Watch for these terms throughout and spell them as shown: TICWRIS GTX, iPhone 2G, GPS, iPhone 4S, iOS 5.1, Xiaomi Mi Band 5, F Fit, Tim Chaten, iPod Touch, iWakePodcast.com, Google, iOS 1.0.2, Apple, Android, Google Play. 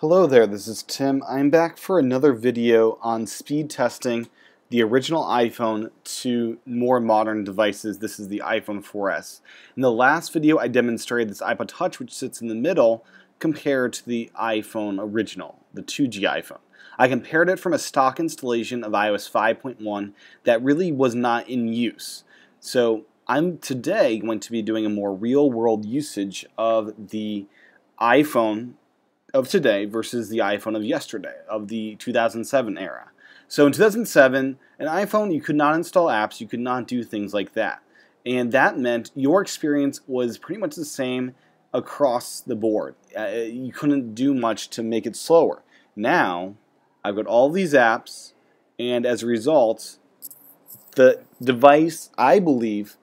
Hello there, this is Tim. I'm back for another video on speed testing the original iPhone to more modern devices. This is the iPhone 4S. In the last video, I demonstrated this iPod Touch, which sits in the middle, compared to the iPhone original, the 2G iPhone. I compared it from a stock installation of iOS 5.1 that really was not in use. So I'm today going to be doing a more real-world usage of the iPhone of today versus the iPhone of yesterday, of the 2007 era. So in 2007, an iPhone, you could not install apps, you could not do things like that. And that meant your experience was pretty much the same across the board. You couldn't do much to make it slower. Now, I've got all these apps, and as a result, the device, I believe,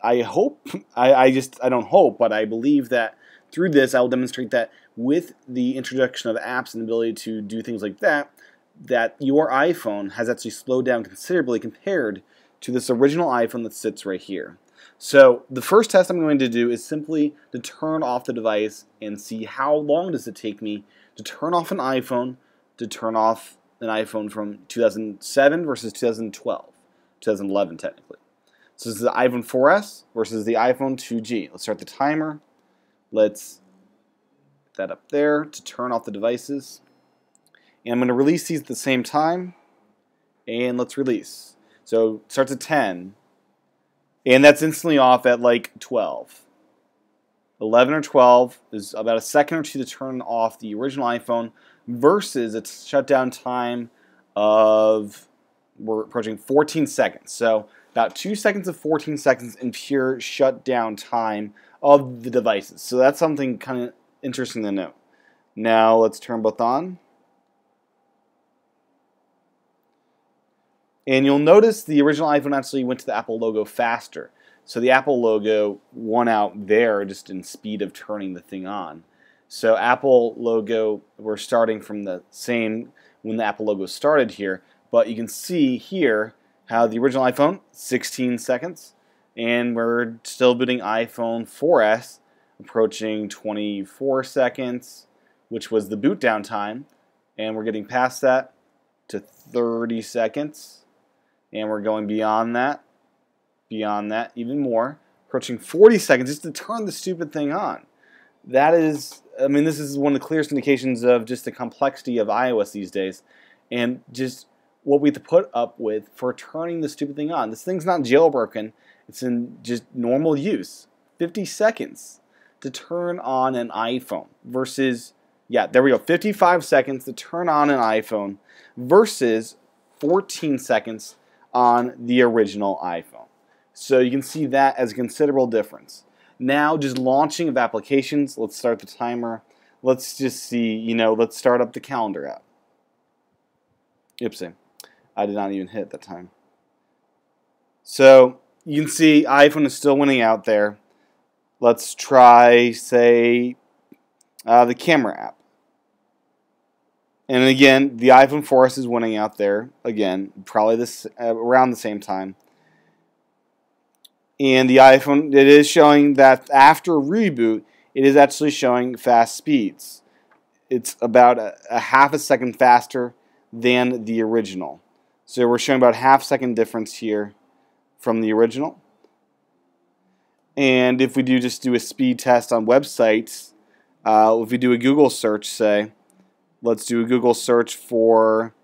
I believe that through this, I will demonstrate that with the introduction of apps and the ability to do things like that, that your iPhone has actually slowed down considerably compared to this original iPhone that sits right here. So the first test I'm going to do is simply to turn off the device and see how long does it take me to turn off an iPhone, to turn off an iPhone from 2007 versus 2012, 2011 technically. So this is the iPhone 4S versus the iPhone 2G. Let's start the timer. Let's put that up there to turn off the devices. And I'm going to release these at the same time, and let's release. So it starts at 10, and that's instantly off at like 12. 11 or 12 is about a second or two to turn off the original iPhone versus a shutdown time of, we're approaching 14 seconds. So about 2 seconds of 14 seconds in pure shutdown time of the devices. So that's something kind of interesting to note. Now let's turn both on. And you'll notice the original iPhone actually went to the Apple logo faster. So the Apple logo won out there just in speed of turning the thing on. So Apple logo, we're starting from the same when the Apple logo started here. But you can see here how the original iPhone, 16 seconds. And we're still booting iPhone 4S, approaching 24 seconds, which was the boot down time. And we're getting past that to 30 seconds. And we're going beyond that, even more, approaching 40 seconds just to turn the stupid thing on. That is, I mean, this is one of the clearest indications of just the complexity of iOS these days and just what we have to put up with for turning the stupid thing on. This thing's not jailbroken, it's in just normal use. 50 seconds to turn on an iPhone versus, yeah, there we go, 55 seconds to turn on an iPhone versus 14 seconds on the original iPhone. So you can see that as a considerable difference. Now just launching of applications, let's start the timer. Let's just see, you know, let's start up the calendar app. Oopsie, I did not even hit that time. So you can see iPhone is still winning out there. Let's try, say, the camera app. And again, the iPhone 4S is winning out there, again, probably this around the same time. And the iPhone, it is showing that after reboot, it is actually showing fast speeds. It's about a half a second faster than the original. So we're showing about a half second difference here from the original. And if we do just do a speed test on websites, if we do a Google search, say, let's do a Google search for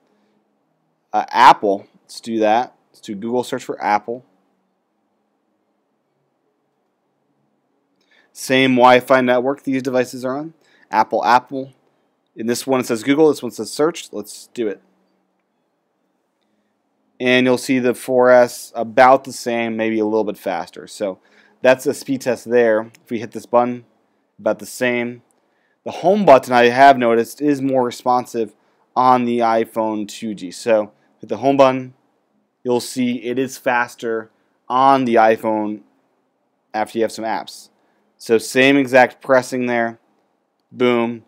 Apple. Let's do that. Let's do a Google search for Apple. Same Wi-Fi network these devices are on. Apple, Apple. In this one it says Google, this one says search. Let's do it. And you'll see the 4S about the same, maybe a little bit faster. So that's a speed test there. If we hit this button, about the same. The home button, I have noticed, is more responsive on the iPhone 2G. So with the home button, you'll see it is faster on the iPhone after you have some apps. So same exact pressing there, boom.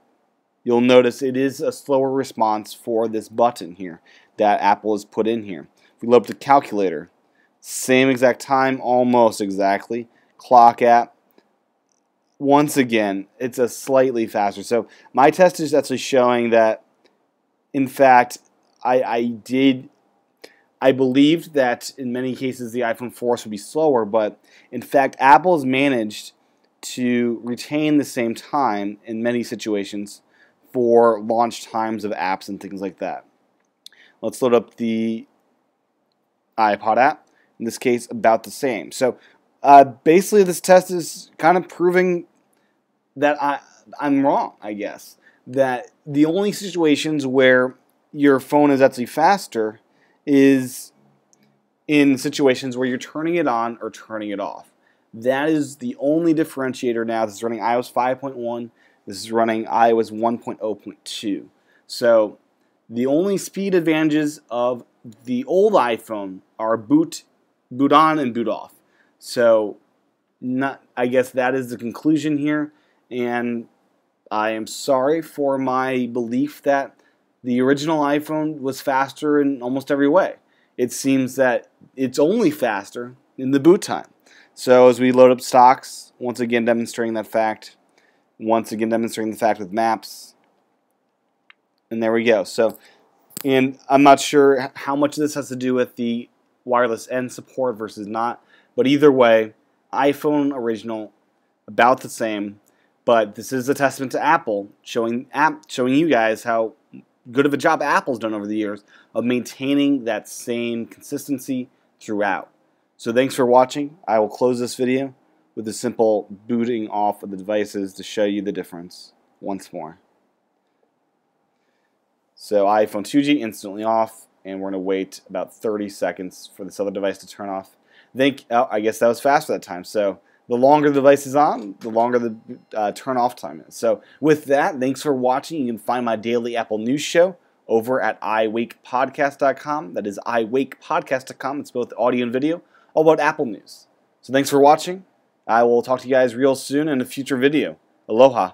You'll notice it is a slower response for this button here that Apple has put in here. If we load up the calculator, same exact time, almost exactly. Clock app, once again, it's a slightly faster. So my test is actually showing that, in fact, I believed that in many cases the iPhone 4S would be slower, but in fact Apple's managed to retain the same time in many situations for launch times of apps and things like that. Let's load up the iPod app. In this case, about the same. So basically this test is kind of proving that I'm wrong, I guess. That the only situations where your phone is actually faster is in situations where you're turning it on or turning it off. That is the only differentiator now. This is running iOS 5.1. This is running iOS 1.0.2. So the only speed advantages of the old iPhone are boot on and boot off. So I guess that is the conclusion here. And I am sorry for my belief that the original iPhone was faster in almost every way. It seems that it's only faster in the boot time. So as we load up stocks, once again demonstrating that fact. Once again demonstrating the fact with maps. And there we go. So, and I'm not sure how much of this has to do with the wireless N support versus not. But either way, iPhone original, about the same. But this is a testament to Apple, showing you guys how good of a job Apple's done over the years of maintaining that same consistency throughout. So thanks for watching. I will close this video with a simple booting off of the devices to show you the difference once more. So iPhone 2G instantly off, and we're going to wait about 30 seconds for this other device to turn off. I guess that was faster that time. So the longer the device is on, the longer the turn off time is. So with that, thanks for watching. You can find my daily Apple News show over at iWakePodcast.com. That is iWakePodcast.com. It's both audio and video, all about Apple News. So thanks for watching. I will talk to you guys real soon in a future video. Aloha.